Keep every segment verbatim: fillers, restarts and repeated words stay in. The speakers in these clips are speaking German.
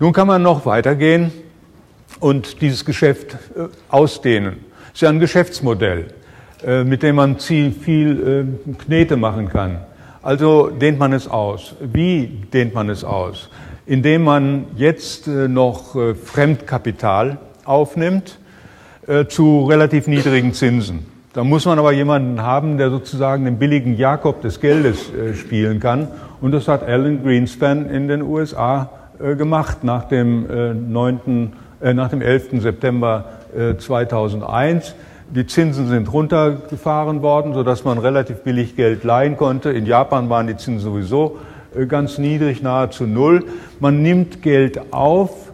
Nun kann man noch weitergehen und dieses Geschäft ausdehnen. Es ist ja ein Geschäftsmodell, mit dem man viel Knete machen kann. Also dehnt man es aus. Wie dehnt man es aus? Indem man jetzt noch Fremdkapital aufnimmt zu relativ niedrigen Zinsen. Da muss man aber jemanden haben, der sozusagen den billigen Jakob des Geldes spielen kann. Und das hat Alan Greenspan in den U S A gemacht nach dem neunten, äh, nach dem elften September zweitausendeins. Die Zinsen sind runtergefahren worden, sodass man relativ billig Geld leihen konnte. In Japan waren die Zinsen sowieso ganz niedrig, nahezu null. Man nimmt Geld auf,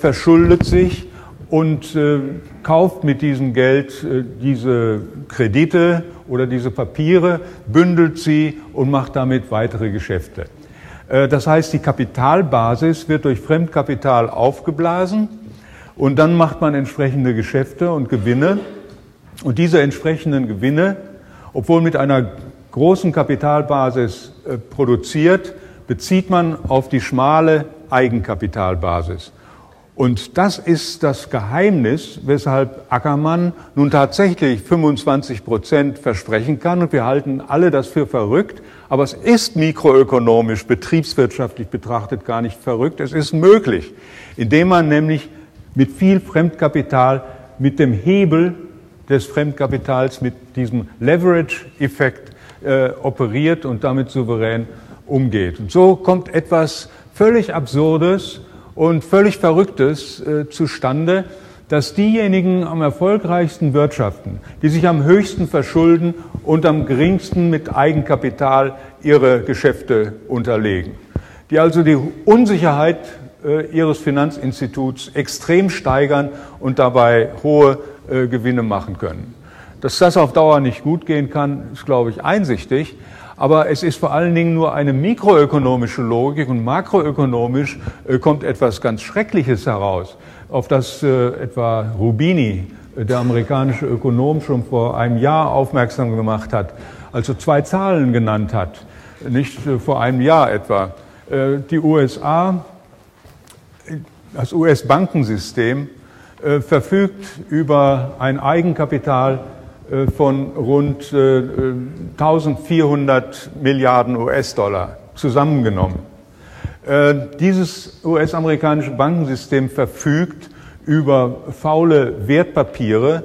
verschuldet sich und kauft mit diesem Geld diese Kredite oder diese Papiere, bündelt sie und macht damit weitere Geschäfte. Das heißt, die Kapitalbasis wird durch Fremdkapital aufgeblasen und dann macht man entsprechende Geschäfte und Gewinne. Und diese entsprechenden Gewinne, obwohl mit einer großen Kapitalbasis äh, produziert, bezieht man auf die schmale Eigenkapitalbasis. Und das ist das Geheimnis, weshalb Ackermann nun tatsächlich fünfundzwanzig Prozent versprechen kann. Und wir halten alle das für verrückt. Aber es ist mikroökonomisch, betriebswirtschaftlich betrachtet gar nicht verrückt. Es ist möglich, indem man nämlich mit viel Fremdkapital, mit dem Hebel des Fremdkapitals, mit diesem Leverage-Effekt äh, operiert und damit souverän umgeht. Und so kommt etwas völlig Absurdes und völlig Verrücktes äh, zustande, dass diejenigen am erfolgreichsten wirtschaften, die sich am höchsten verschulden und am geringsten mit Eigenkapital ihre Geschäfte unterlegen, die also die Unsicherheit äh, ihres Finanzinstituts extrem steigern und dabei hohe Äh, Gewinne machen können. Dass das auf Dauer nicht gut gehen kann, ist, glaube ich, einsichtig. Aber es ist vor allen Dingen nur eine mikroökonomische Logik und makroökonomisch äh, kommt etwas ganz Schreckliches heraus, auf das äh, etwa Rubini, äh, der amerikanische Ökonom, schon vor einem Jahr aufmerksam gemacht hat, also zwei Zahlen genannt hat, nicht äh, vor einem Jahr etwa. Äh, die U S A, das U S-Bankensystem, verfügt über ein Eigenkapital von rund eintausendvierhundert Milliarden U S-Dollar zusammengenommen. Dieses U S-amerikanische Bankensystem verfügt über faule Wertpapiere,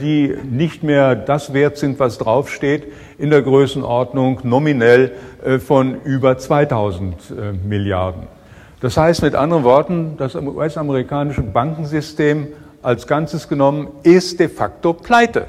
die nicht mehr das wert sind, was draufsteht, in der Größenordnung nominell von über zweitausend Milliarden. Das heißt mit anderen Worten, das U S-amerikanische Bankensystem als Ganzes genommen ist de facto pleite.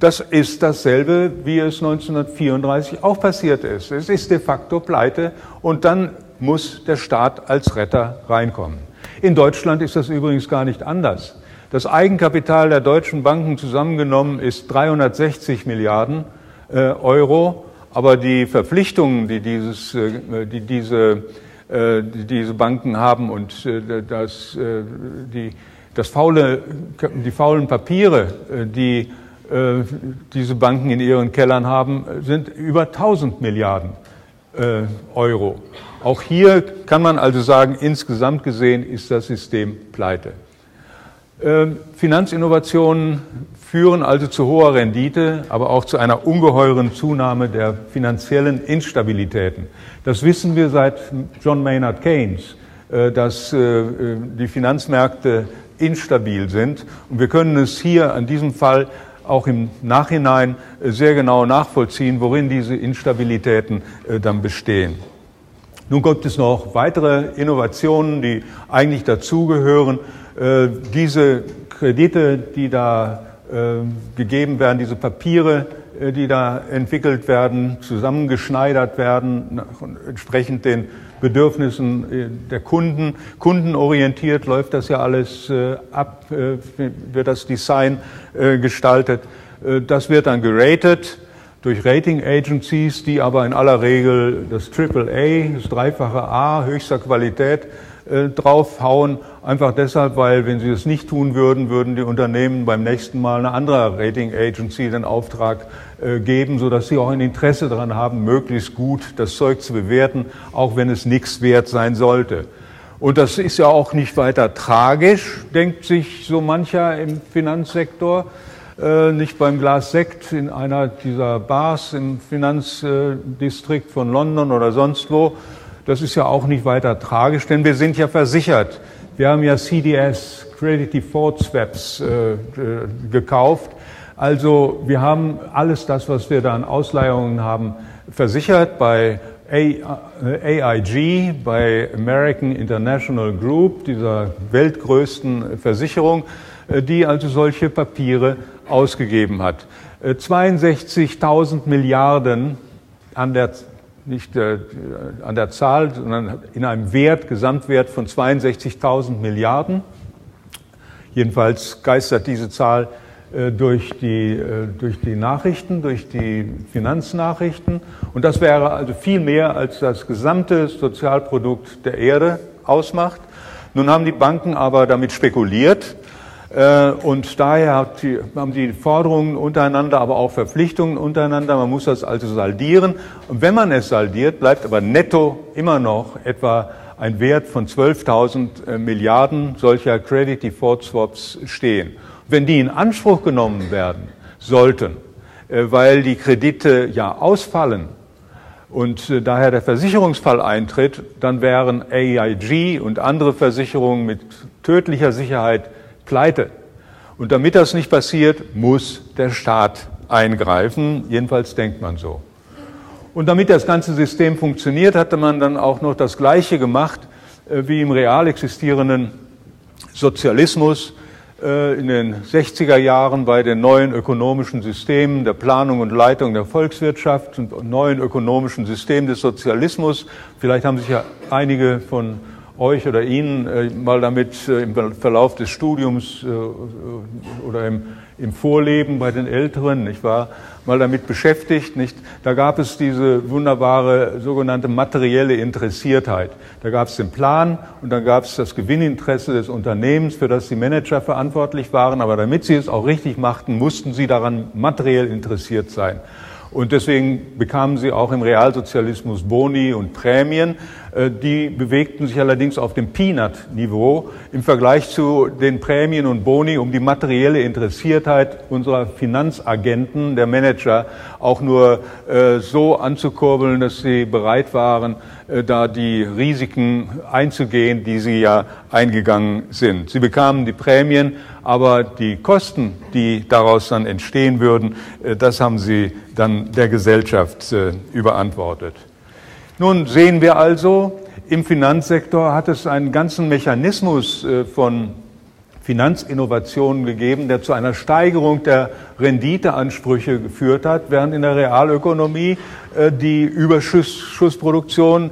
Das ist dasselbe, wie es neunzehnhundertvierunddreißig auch passiert ist. Es ist de facto pleite und dann muss der Staat als Retter reinkommen. In Deutschland ist das übrigens gar nicht anders. Das Eigenkapital der deutschen Banken zusammengenommen ist dreihundertsechzig Milliarden äh, Euro, aber die Verpflichtungen, die dieses, äh, die diese die diese Banken haben und das, die, das faule, die faulen Papiere, die diese Banken in ihren Kellern haben, sind über tausend Milliarden Euro. Auch hier kann man also sagen, insgesamt gesehen ist das System pleite. Finanzinnovationen führen also zu hoher Rendite, aber auch zu einer ungeheuren Zunahme der finanziellen Instabilitäten. Das wissen wir seit John Maynard Keynes, dass die Finanzmärkte instabil sind. Und wir können es hier an diesem Fall auch im Nachhinein sehr genau nachvollziehen, worin diese Instabilitäten dann bestehen. Nun gibt es noch weitere Innovationen, die eigentlich dazugehören. Diese Kredite, die da gegeben werden, diese Papiere, die da entwickelt werden, zusammengeschneidert werden, entsprechend den Bedürfnissen der Kunden. Kundenorientiert läuft das ja alles ab, wird das Design gestaltet. Das wird dann geratet durch Rating Agencies, die aber in aller Regel das Triple A, das dreifache A, höchster Qualität äh, draufhauen. Einfach deshalb, weil wenn sie das nicht tun würden, würden die Unternehmen beim nächsten Mal eine andere Rating Agency den Auftrag äh, geben, sodass sie auch ein Interesse daran haben, möglichst gut das Zeug zu bewerten, auch wenn es nichts wert sein sollte. Und das ist ja auch nicht weiter tragisch, denkt sich so mancher im Finanzsektor. Äh, nicht beim Glas Sekt in einer dieser Bars im Finanzdistrikt von London oder sonst wo. Das ist ja auch nicht weiter tragisch, denn wir sind ja versichert. Wir haben ja C D S, Credit Default Swaps, äh, gekauft. Also wir haben alles das, was wir da an Ausleihungen haben, versichert bei A I G, bei American International Group, dieser weltgrößten Versicherung, die also solche Papiere ausgegeben hat. zweiundsechzigtausend Milliarden an der, nicht äh, an der Zahl, sondern in einem Wert, Gesamtwert von zweiundsechzigtausend Milliarden. Jedenfalls geistert diese Zahl äh, durch die, äh, durch die Nachrichten, durch die Finanznachrichten. Und das wäre also viel mehr, als das gesamte Sozialprodukt der Erde ausmacht. Nun haben die Banken aber damit spekuliert. Und daher hat die, haben die Forderungen untereinander, aber auch Verpflichtungen untereinander. Man muss das also saldieren. Und wenn man es saldiert, bleibt aber netto immer noch etwa ein Wert von zwölftausend Milliarden solcher Credit Default Swaps stehen. Wenn die in Anspruch genommen werden sollten, weil die Kredite ja ausfallen und daher der Versicherungsfall eintritt, dann wären A I G und andere Versicherungen mit tödlicher Sicherheit pleite. Und damit das nicht passiert, muss der Staat eingreifen. Jedenfalls denkt man so. Und damit das ganze System funktioniert, hatte man dann auch noch das Gleiche gemacht wie im real existierenden Sozialismus in den sechziger Jahren bei den neuen ökonomischen Systemen der Planung und Leitung der Volkswirtschaft und neuen ökonomischen Systemen des Sozialismus. Vielleicht haben sich ja einige von euch oder Ihnen äh, mal damit äh, im Verlauf des Studiums äh, oder im, im Vorleben bei den Älteren, nicht wahr, mal damit beschäftigt, nicht? Da gab es diese wunderbare sogenannte materielle Interessiertheit. Da gab es den Plan und dann gab es das Gewinninteresse des Unternehmens, für das die Manager verantwortlich waren, aber damit sie es auch richtig machten, mussten sie daran materiell interessiert sein. Und deswegen bekamen sie auch im Realsozialismus Boni und Prämien. Die bewegten sich allerdings auf dem Peanut-Niveau im Vergleich zu den Prämien und Boni, um die materielle Interessiertheit unserer Finanzagenten, der Manager, auch nur so anzukurbeln, dass sie bereit waren, da die Risiken einzugehen, die sie ja eingegangen sind. Sie bekamen die Prämien, aber die Kosten, die daraus dann entstehen würden, das haben sie dann der Gesellschaft überantwortet. Nun sehen wir also, im Finanzsektor hat es einen ganzen Mechanismus von Finanzinnovationen gegeben, der zu einer Steigerung der Renditeansprüche geführt hat, während in der Realökonomie die Überschussproduktion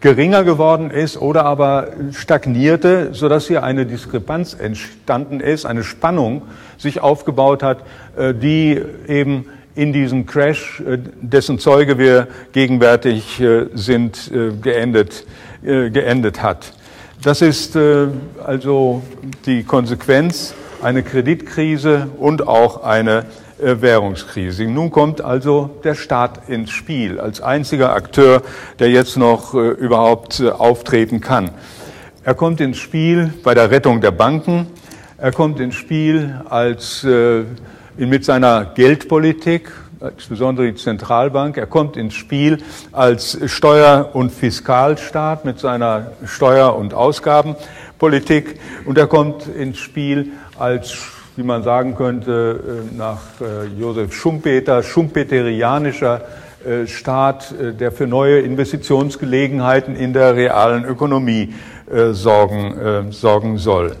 geringer geworden ist oder aber stagnierte, sodass hier eine Diskrepanz entstanden ist, eine Spannung sich aufgebaut hat, die eben in diesem Crash, dessen Zeuge wir gegenwärtig sind, geendet, geendet hat. Das ist also die Konsequenz, eine Kreditkrise und auch eine Währungskrise. Nun kommt also der Staat ins Spiel, als einziger Akteur, der jetzt noch überhaupt auftreten kann. Er kommt ins Spiel bei der Rettung der Banken, er kommt ins Spiel als mit seiner Geldpolitik, insbesondere die Zentralbank. Er kommt ins Spiel als Steuer- und Fiskalstaat mit seiner Steuer- und Ausgabenpolitik. Und er kommt ins Spiel als, wie man sagen könnte, nach Josef Schumpeter, schumpeterianischer Staat, der für neue Investitionsgelegenheiten in der realen Ökonomie sorgen, sorgen soll.